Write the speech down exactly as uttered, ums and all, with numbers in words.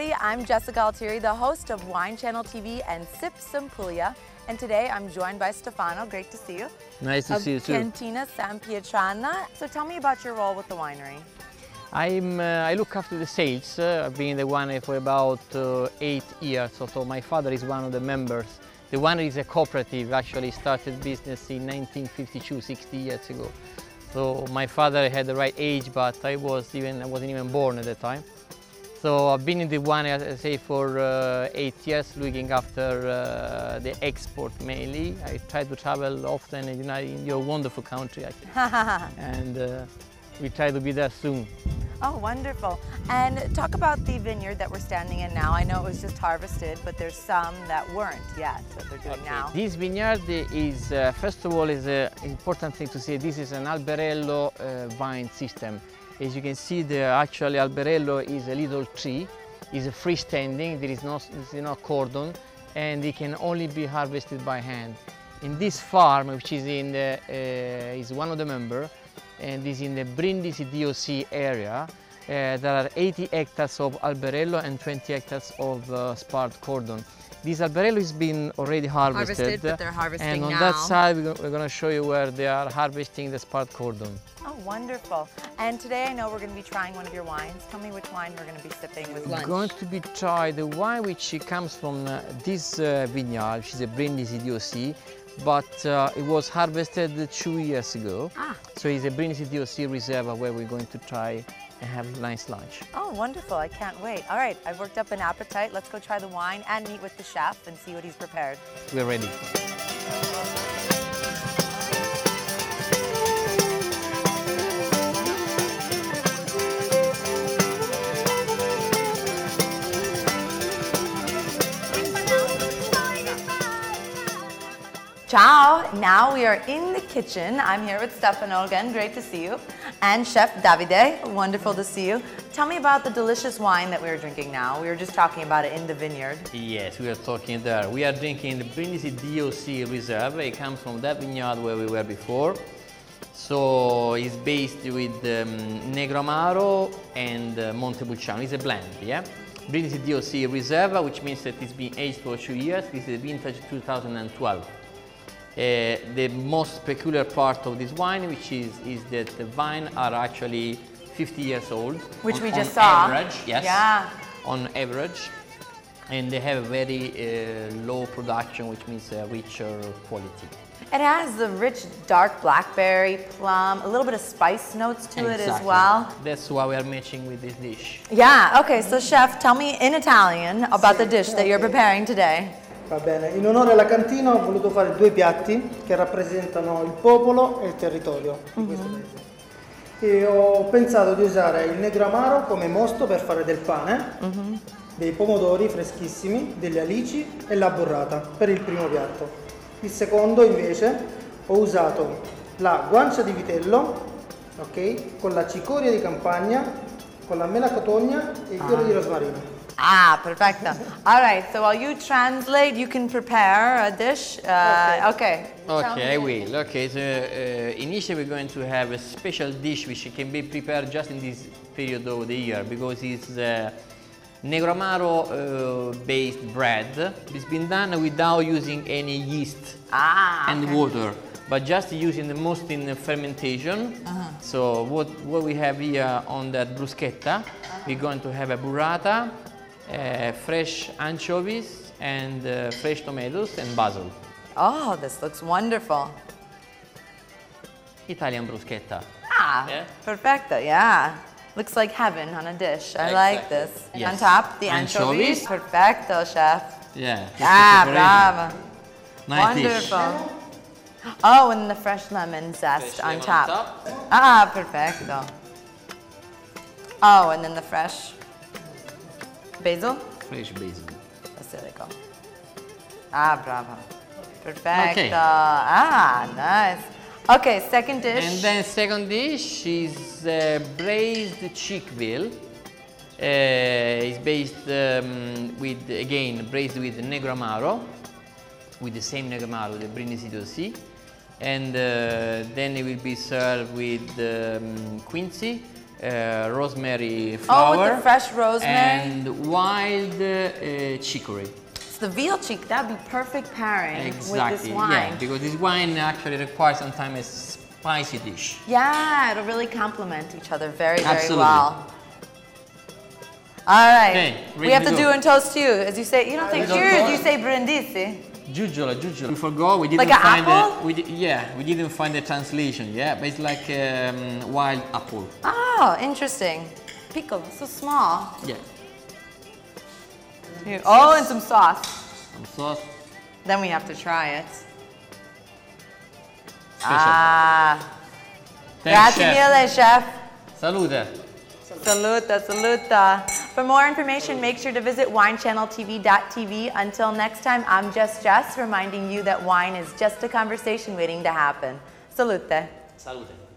everybody. I'm Jessica Altieri, the host of Wine Channel T V and Sip Some Puglia. And today I'm joined by Stefano. Great to see you. Nice to see you too. Cantina Sampietrana. So tell me about your role with the winery. I'm, uh, I look after the sales. Uh, I've been in the winery for about uh, eight years. So, so my father is one of the members. The winery is a cooperative, actually started business in nineteen fifty-two, sixty years ago. So my father had the right age, but I, was even, I wasn't even born at the time. So I've been in the winery, as I say, for uh, eight years, looking after uh, the export mainly. I try to travel often in, in your wonderful country, actually. And uh, we try to be there soon. Oh, wonderful. And talk about the vineyard that we're standing in now. I know it was just harvested, but there's some that weren't yet, that they're doing okay. now. This vineyard is, uh, first of all, is an important thing to say. This is an Alberello uh, vine system. As you can see, the actually Alberello is a little tree. It's a freestanding, there is no, there is no cordon, and it can only be harvested by hand. In this farm, which is, in the, uh, is one of the members, and is in the Brindisi D O C area. Uh, there are eighty hectares of Alberello and twenty hectares of uh, sparred cordon. This Alberello has been already harvested. Harvested, but they're harvesting now. And on now. that side, we're going to show you where they are harvesting the sparred cordon. Oh, wonderful. And today I know we're going to be trying one of your wines. Tell me which wine we're going to be sipping with lunch. We're going to be trying the wine which comes from uh, this uh, vineyard, which is a Brindisi D O C. But uh, it was harvested two years ago. Ah. So it's a Brindisi D O C Reserva where we're going to try and have a nice lunch. Oh, wonderful. I can't wait. All right, I've worked up an appetite. Let's go try the wine and meet with the chef and see what he's prepared. We're ready. Ciao! Now we are in the kitchen. I'm here with Stefano again, great to see you. And Chef Davide, wonderful to see you. Tell me about the delicious wine that we are drinking now. We were just talking about it in the vineyard. Yes, we are talking there. We are drinking the Brindisi D O C Reserva. It comes from that vineyard where we were before. So it's based with um, Negroamaro and uh, Montepulciano. It's a blend, yeah? Brindisi D O C Reserva, which means that it's been aged for two years. This is vintage two thousand twelve. Uh, the most peculiar part of this wine, which is, is that the vines are actually fifty years old. Which on, we just on saw. On average, yes. Yeah. On average. And they have a very uh, low production, which means a richer quality. It has the rich dark blackberry, plum, a little bit of spice notes to exactly. it as well. That's why we are matching with this dish. Yeah, okay, so chef, tell me in Italian about the dish that you're preparing today. Va bene, in onore alla cantina ho voluto fare due piatti che rappresentano il popolo e il territorio di questo paese. E ho pensato di usare il Negroamaro come mosto per fare del pane, mm-hmm. dei pomodori freschissimi, delle alici e la burrata per il primo piatto. Il secondo invece ho usato la guancia di vitello, okay, con la cicoria di campagna, con la mela cotogna e il fiore ah. di rosmarino. Ah, perfecto. All right, so while you translate, you can prepare a dish. Uh, okay. Okay, I will. Okay, so uh, initially we're going to have a special dish which can be prepared just in this period of the year because it's uh, Negroamaro uh, based bread. It's been done without using any yeast ah, and okay. water, but just using the most in the fermentation. Uh-huh. So what, what we have here on that bruschetta, uh-huh. we're going to have a burrata, Uh, fresh anchovies and uh, fresh tomatoes and basil. Oh, this looks wonderful. Italian bruschetta. Ah, yeah? Perfecto, yeah. Looks like heaven on a dish. I exactly. like this. Yes. On top, the anchovies. anchovies. Perfecto, chef. Yeah. Ah, bravo. Nice wonderful. Dish. Oh, and the fresh lemon zest fresh on, lemon top. on top. Ah, perfecto. Oh, and then the fresh basil? Fresh basil. Basilico. Ah, bravo. Perfecto. Okay. Ah, nice. Okay, second dish. And then second dish is uh, braised chickvil. Uh, it's based um, with, again, braised with Negroamaro, with the same Negroamaro, the Brindisi D O C. And uh, then it will be served with um, quincy uh, rosemary flower. Oh, with the fresh rosemary. And wild uh, chicory. So the veal cheek, that would be perfect pairing exactly. with this wine. Yeah, because this wine actually requires sometimes a spicy dish. Yeah, it'll really complement each other very, very Absolutely. well. All right, okay, we have to go. do and toast to you. As you say, you don't say cheers, you say brindisi. Giugiola, giugiola. We forgot, we didn't like find apple? A, we did, yeah, we didn't find the translation, yeah, but it's like um, wild apple. Oh, interesting. Piccolo, so small. Yeah. Here. Oh, and some sauce. Some sauce. Then we have to try it. Special. Ah. Thanks, Grazie chef. mille, chef. Salute. Saluta, saluta. For more information, make sure to visit wine channel t v dot t v. Until next time, I'm Jess Jess, reminding you that wine is just a conversation waiting to happen. Salute. Salute.